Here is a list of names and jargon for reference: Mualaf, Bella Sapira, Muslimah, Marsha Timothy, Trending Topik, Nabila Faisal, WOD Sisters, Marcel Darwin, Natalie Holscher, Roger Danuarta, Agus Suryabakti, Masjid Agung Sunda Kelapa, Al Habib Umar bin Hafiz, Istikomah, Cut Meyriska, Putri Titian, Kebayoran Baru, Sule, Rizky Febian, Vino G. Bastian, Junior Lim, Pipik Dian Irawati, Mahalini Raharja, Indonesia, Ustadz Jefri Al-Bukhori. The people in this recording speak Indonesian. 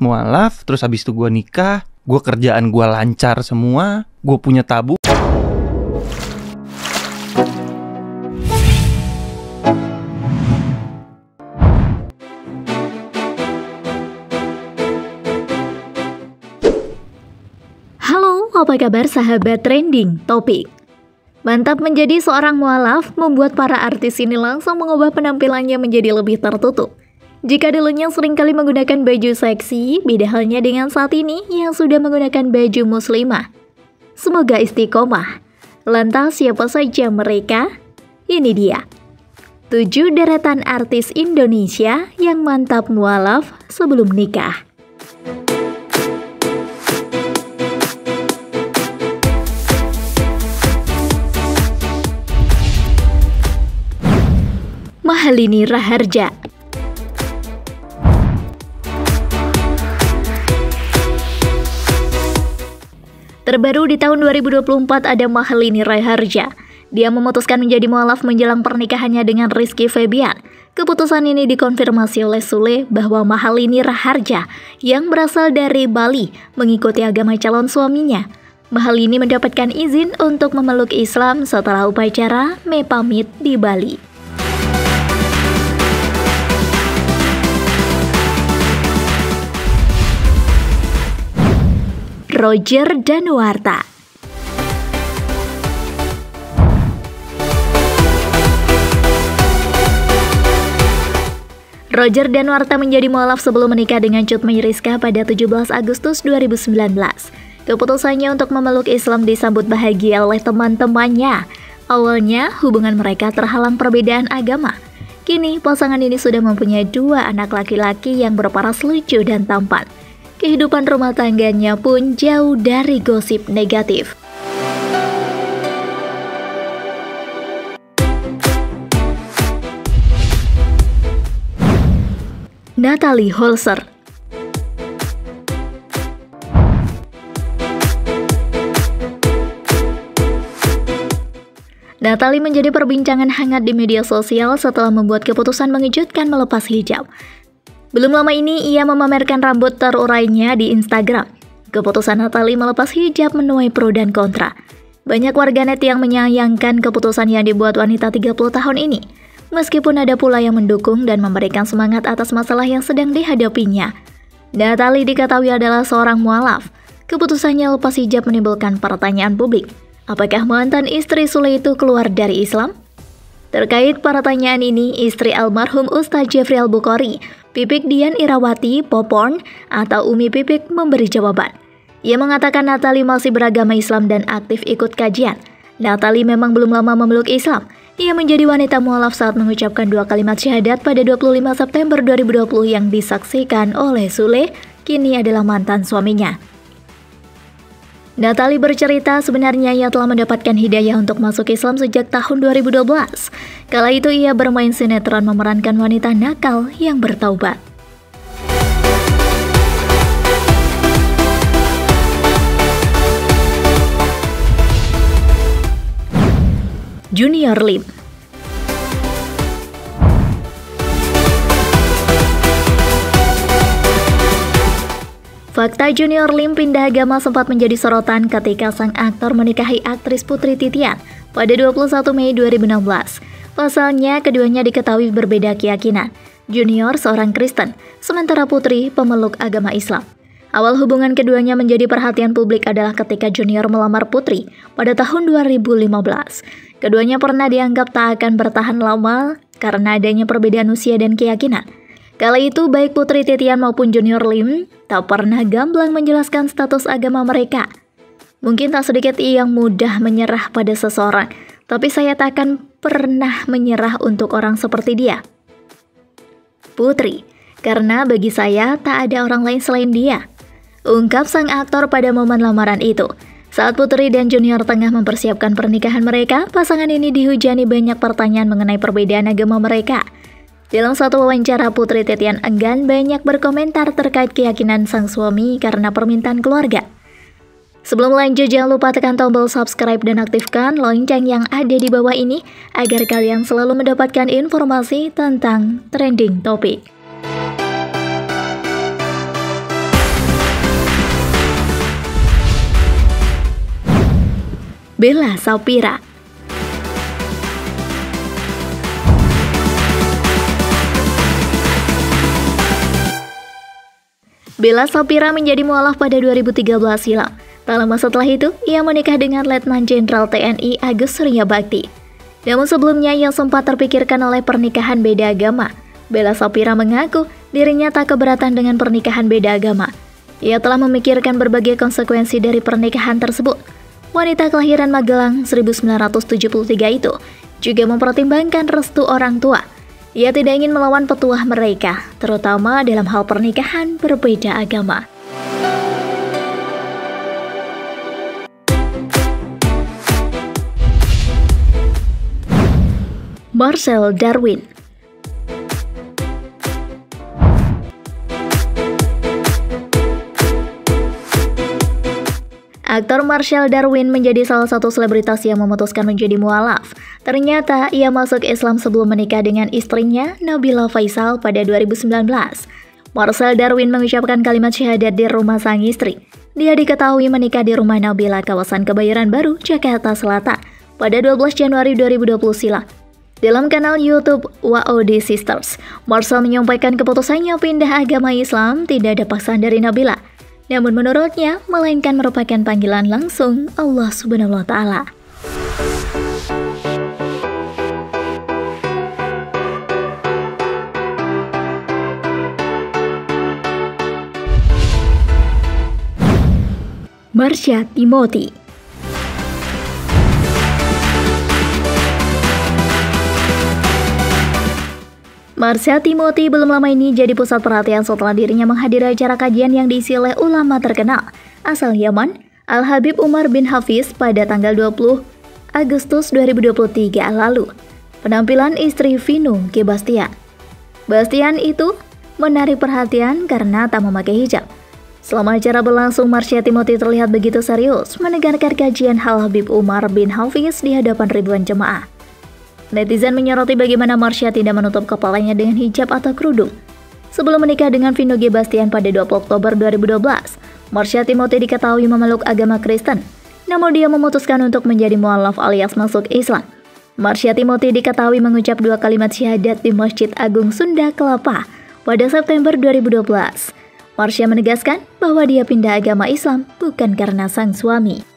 mualaf, terus habis itu gue nikah, gue kerjaan gue lancar semua, gue punya tabung. Halo, apa kabar sahabat Trending Topik? Mantap menjadi seorang mualaf membuat para artis ini langsung mengubah penampilannya menjadi lebih tertutup. Jika dulunya seringkali menggunakan baju seksi, beda halnya dengan saat ini yang sudah menggunakan baju muslimah. Semoga istiqomah. Lantas siapa saja mereka? Ini dia. 7 deretan artis Indonesia yang mantap mualaf sebelum nikah. Mahalini Raharja. Terbaru di tahun 2024 ada Mahalini Raharja. Dia memutuskan menjadi mualaf menjelang pernikahannya dengan Rizky Febian. Keputusan ini dikonfirmasi oleh Sule bahwa Mahalini Raharja yang berasal dari Bali mengikuti agama calon suaminya. Mahalini mendapatkan izin untuk memeluk Islam setelah upacara me pamit di Bali. Roger Danuarta. Roger Danuarta menjadi mualaf sebelum menikah dengan Cut Meyriska pada 17 Agustus 2019. Keputusannya untuk memeluk Islam disambut bahagia oleh teman-temannya. Awalnya, hubungan mereka terhalang perbedaan agama. Kini, pasangan ini sudah mempunyai 2 anak laki-laki yang berparas lucu dan tampan. Kehidupan rumah tangganya pun jauh dari gosip negatif. Natalie Holscher. Natalie menjadi perbincangan hangat di media sosial setelah membuat keputusan mengejutkan melepas hijab. Belum lama ini, ia memamerkan rambut terurainya di Instagram. Keputusan Natalie melepas hijab menuai pro dan kontra. Banyak warganet yang menyayangkan keputusan yang dibuat wanita 30 tahun ini. Meskipun ada pula yang mendukung dan memberikan semangat atas masalah yang sedang dihadapinya. Natalie diketahui adalah seorang mualaf. Keputusannya lepas hijab menimbulkan pertanyaan publik. Apakah mantan istri Sule itu keluar dari Islam? Terkait pertanyaan ini, istri almarhum Ustadz Jefri Al-Bukhori, Pipik Dian Irawati, Popon, atau Umi Pipik memberi jawaban. Ia mengatakan Natalie masih beragama Islam dan aktif ikut kajian. Natalie memang belum lama memeluk Islam. Ia menjadi wanita mualaf saat mengucapkan 2 kalimat syahadat pada 25 September 2020 yang disaksikan oleh Sule, kini adalah mantan suaminya. Natalie bercerita sebenarnya ia telah mendapatkan hidayah untuk masuk Islam sejak tahun 2012. Kala itu ia bermain sinetron memerankan wanita nakal yang bertaubat. Junior Lim. Fakta Junior Lim pindah agama sempat menjadi sorotan ketika sang aktor menikahi aktris Putri Titian pada 21 Mei 2016. Pasalnya, keduanya diketahui berbeda keyakinan. Junior seorang Kristen, sementara Putri pemeluk agama Islam. Awal hubungan keduanya menjadi perhatian publik adalah ketika Junior melamar Putri pada tahun 2015. Keduanya pernah dianggap tak akan bertahan lama karena adanya perbedaan usia dan keyakinan. Kala itu, baik Putri Titian maupun Junior Lim tak pernah gamblang menjelaskan status agama mereka. Mungkin tak sedikit yang mudah menyerah pada seseorang, tapi saya tak akan pernah menyerah untuk orang seperti dia. Putri, karena bagi saya tak ada orang lain selain dia. Ungkap sang aktor pada momen lamaran itu. Saat Putri dan Junior tengah mempersiapkan pernikahan mereka, pasangan ini dihujani banyak pertanyaan mengenai perbedaan agama mereka. Dalam satu wawancara, Putri Titian enggan banyak berkomentar terkait keyakinan sang suami karena permintaan keluarga. Sebelum lanjut, jangan lupa tekan tombol subscribe dan aktifkan lonceng yang ada di bawah ini agar kalian selalu mendapatkan informasi tentang Trending Topik. Bella Sapira. Bella Sapira menjadi mualaf pada 2013 silam. Tak lama setelah itu, ia menikah dengan Letnan Jenderal TNI Agus Suryabakti. Namun sebelumnya, yang sempat terpikirkan oleh pernikahan beda agama. Bella Sapira mengaku dirinya tak keberatan dengan pernikahan beda agama. Ia telah memikirkan berbagai konsekuensi dari pernikahan tersebut. Wanita kelahiran Magelang 1973 itu juga mempertimbangkan restu orang tua. Ia tidak ingin melawan petuah mereka, terutama dalam hal pernikahan berbeda agama. Marcel Darwin. Aktor Marcel Darwin menjadi salah satu selebritas yang memutuskan menjadi mualaf. Ternyata, ia masuk Islam sebelum menikah dengan istrinya, Nabila Faisal, pada 2019. Marcel Darwin mengucapkan kalimat syahadat di rumah sang istri. Dia diketahui menikah di rumah Nabila, kawasan Kebayoran Baru, Jakarta Selatan, pada 12 Januari 2020 silam. Dalam kanal YouTube WOD Sisters, Marcel menyampaikan keputusannya pindah agama Islam tidak ada paksaan dari Nabila. Namun menurutnya, melainkan merupakan panggilan langsung Allah Subhanahu wa Ta'ala. Marsha Timothy. Marsha Timothy belum lama ini jadi pusat perhatian setelah dirinya menghadiri acara kajian yang diisi oleh ulama terkenal asal Yaman, Al Habib Umar bin Hafiz, pada tanggal 20 Agustus 2023 lalu. Penampilan istri Vino G. Bastian. Bastian itu menarik perhatian karena tak memakai hijab. Selama acara berlangsung, Marsha Timothy terlihat begitu serius mendengarkan kajian Al Habib Umar bin Hafiz di hadapan ribuan jemaah. Netizen menyoroti bagaimana Marsha tidak menutup kepalanya dengan hijab atau kerudung. Sebelum menikah dengan Vino G. Bastian pada 20 Oktober 2012, Marsha Timothy diketahui memeluk agama Kristen. Namun dia memutuskan untuk menjadi mualaf alias masuk Islam. Marsha Timothy diketahui mengucap 2 kalimat syahadat di Masjid Agung Sunda Kelapa pada September 2012. Marsha menegaskan bahwa dia pindah agama Islam bukan karena sang suami.